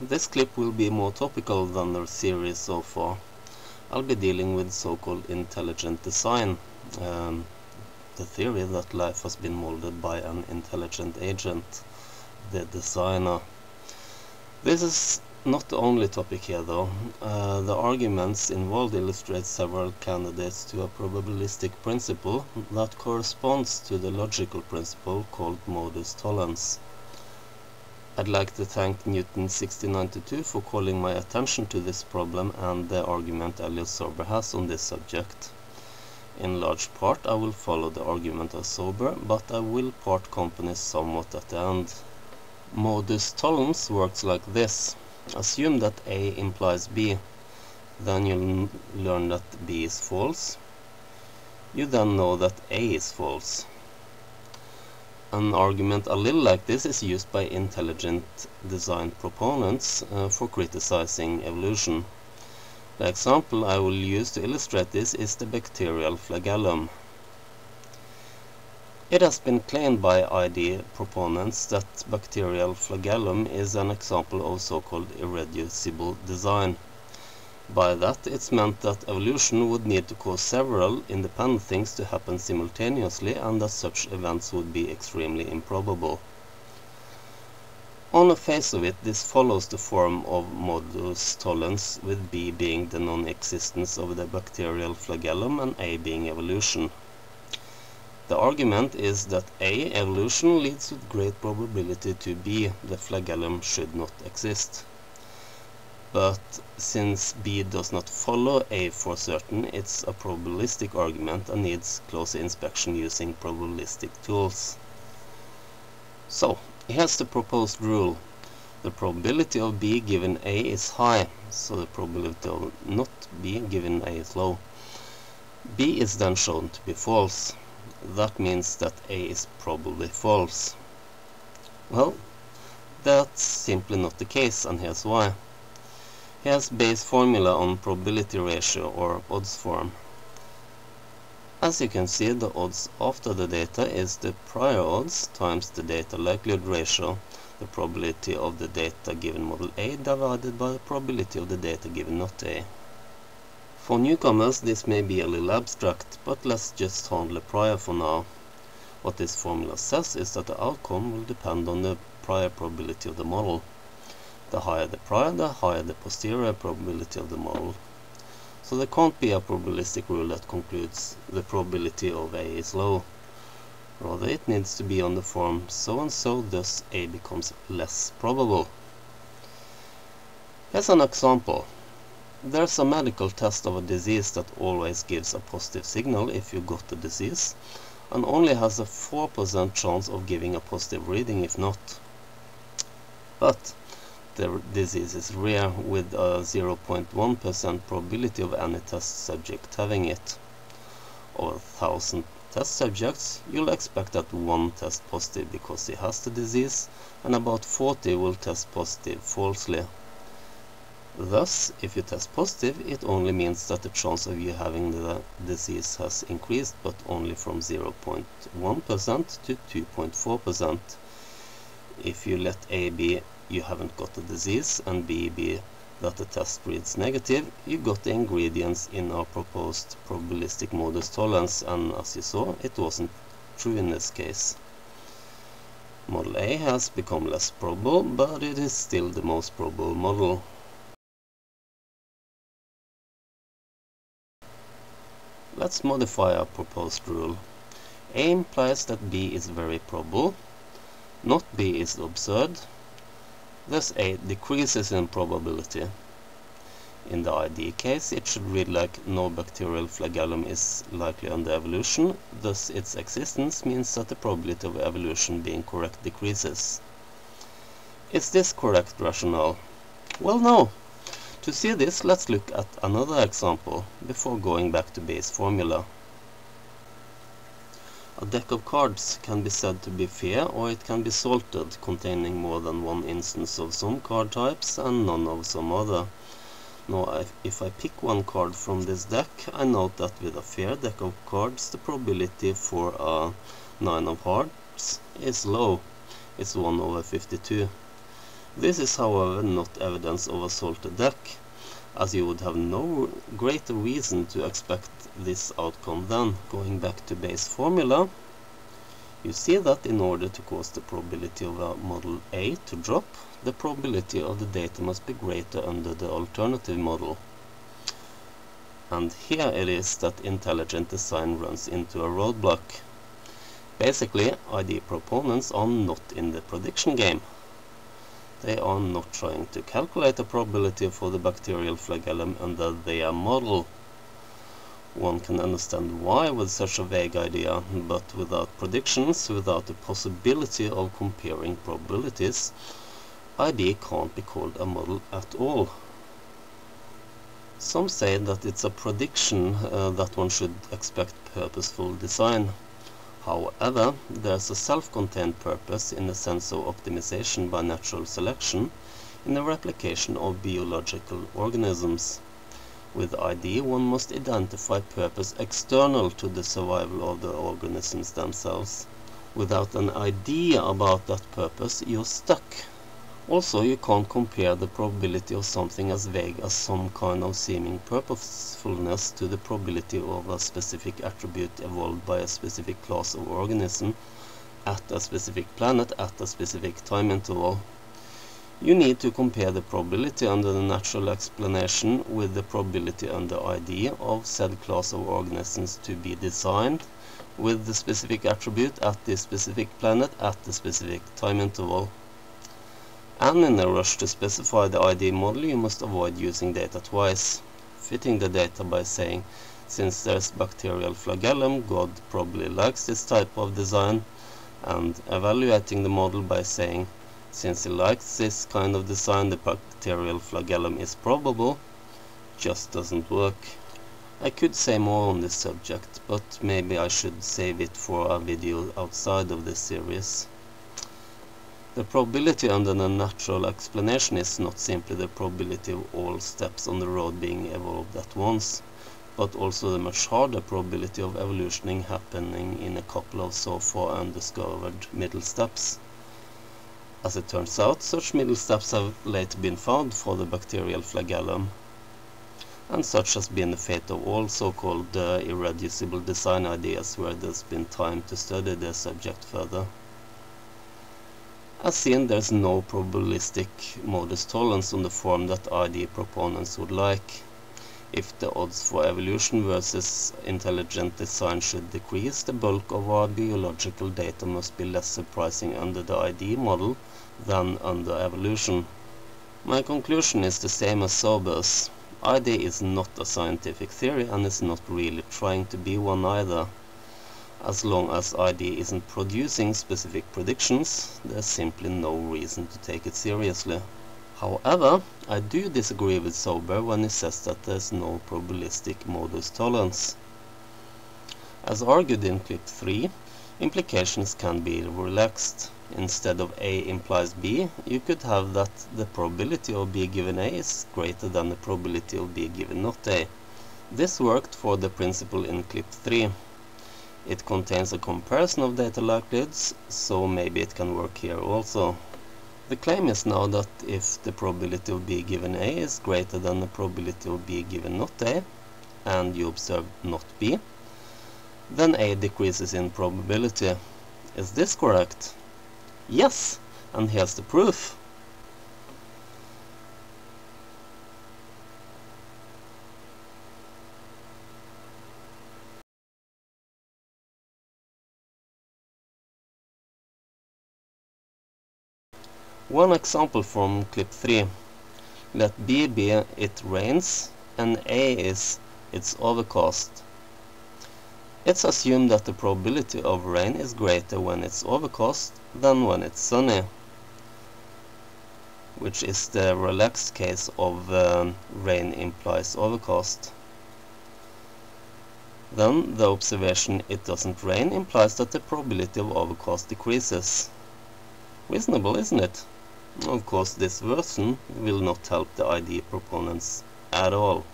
This clip will be more topical than the series so far. I'll be dealing with so-called intelligent design, the theory that life has been molded by an intelligent agent, the designer. This is not the only topic here though. The arguments involved illustrate several candidates to a probabilistic principle that corresponds to the logical principle called modus tollens. I'd like to thank Newton 1692 for calling my attention to this problem and the argument Elias Sober has on this subject. In large part I will follow the argument of Sober, but I will part companies somewhat at the end. Modus tollens works like this. Assume that A implies B, then you'll learn that B is false. You then know that A is false. An argument a little like this is used by intelligent design proponents for criticizing evolution. The example I will use to illustrate this is the bacterial flagellum. It has been claimed by ID proponents that bacterial flagellum is an example of so-called irreducible design. By that it's meant that evolution would need to cause several independent things to happen simultaneously and that such events would be extremely improbable. On the face of it, this follows the form of modus tollens, with B being the non-existence of the bacterial flagellum and A being evolution. The argument is that A, evolution, leads with great probability to B, the flagellum should not exist. But since B does not follow A for certain, it's a probabilistic argument and needs closer inspection using probabilistic tools. So, here's the proposed rule. The probability of B given A is high, so the probability of not B given A is low. B is then shown to be false. That means that A is probably false. Well, that's simply not the case, and here's why. Here's Bayes' formula on probability ratio, or odds form. As you can see, the odds after the data is the prior odds times the data likelihood ratio, the probability of the data given model A divided by the probability of the data given not A. For newcomers this may be a little abstract, but let's just handle the prior for now. What this formula says is that the outcome will depend on the prior probability of the model. The higher the prior, the higher the posterior probability of the model. So there can't be a probabilistic rule that concludes the probability of A is low. Rather, it needs to be on the form so and so, thus A becomes less probable. Here's an example. There's a medical test of a disease that always gives a positive signal if you got the disease, and only has a 4% chance of giving a positive reading if not. But the disease is rare, with a 0.1% probability of any test subject having it. Over 1,000 test subjects, you'll expect that one test positive because he has the disease, and about 40 will test positive falsely. Thus, if you test positive, it only means that the chance of you having the disease has increased, but only from 0.1% to 2.4%. If you let A be you haven't got the disease, and B be that the test reads negative, you got the ingredients in our proposed probabilistic modus tollens, and as you saw, it wasn't true in this case. Model A has become less probable, but it is still the most probable model. Let's modify our proposed rule. A implies that B is very probable, not B is absurd. Thus A decreases in probability. In the ID case it should read like no bacterial flagellum is likely under evolution, thus its existence means that the probability of evolution being correct decreases. Is this correct rationale? Well, no. To see this, let's look at another example before going back to Bayes' formula. A deck of cards can be said to be fair, or it can be salted, containing more than one instance of some card types and none of some other. Now, if I pick one card from this deck, I note that with a fair deck of cards the probability for a 9 of hearts is low, it's 1 over 52. This is, however, not evidence of a salted duck, as you would have no greater reason to expect this outcome than, going back to Bayes' formula, you see that in order to cause the probability of a model A to drop, the probability of the data must be greater under the alternative model. And here it is that intelligent design runs into a roadblock. Basically, ID proponents are not in the prediction game. They are not trying to calculate the probability for the bacterial flagellum under their model. One can understand why with such a vague idea, but without predictions, without the possibility of comparing probabilities, ID can't be called a model at all. Some say that it's a prediction that one should expect purposeful design. However, there's a self-contained purpose in the sense of optimization by natural selection in the replication of biological organisms. With ID, one must identify purpose external to the survival of the organisms themselves. Without an idea about that purpose, you're stuck. Also, you can't compare the probability of something as vague as some kind of seeming purposefulness to the probability of a specific attribute evolved by a specific class of organism at a specific planet at a specific time interval. You need to compare the probability under the natural explanation with the probability under ID of said class of organisms to be designed with the specific attribute at the specific planet at the specific time interval. And in a rush to specify the ID model, you must avoid using data twice, fitting the data by saying, since there's bacterial flagellum, God probably likes this type of design, and evaluating the model by saying, since he likes this kind of design, the bacterial flagellum is probable, just doesn't work. I could say more on this subject, but maybe I should save it for a video outside of this series. The probability under the natural explanation is not simply the probability of all steps on the road being evolved at once, but also the much harder probability of evolution happening in a couple of so far undiscovered middle steps. As it turns out, such middle steps have later been found for the bacterial flagellum, and such has been the fate of all so-called irreducible design ideas where there's been time to study the subject further. As seen, there's no probabilistic modus tollens on the form that ID proponents would like. If the odds for evolution versus intelligent design should decrease, the bulk of our biological data must be less surprising under the ID model than under evolution. My conclusion is the same as Sober's. ID is not a scientific theory and is not really trying to be one either. As long as ID isn't producing specific predictions, there's simply no reason to take it seriously. However, I do disagree with Sober when he says that there's no probabilistic modus tollens. As argued in clip 3, implications can be relaxed. Instead of A implies B, you could have that the probability of B given A is greater than the probability of B given not A. This worked for the principle in clip 3. It contains a comparison of data likelihoods, so maybe it can work here also. The claim is now that if the probability of B given A is greater than the probability of B given not A, and you observe not B, then A decreases in probability. Is this correct? Yes, and here's the proof. One example from clip 3. Let B be it rains and A is it's overcast. It's assumed that the probability of rain is greater when it's overcast than when it's sunny, which is the relaxed case of rain implies overcast. Then the observation it doesn't rain implies that the probability of overcast decreases. Reasonable, isn't it? Of course, this version will not help the ID proponents at all.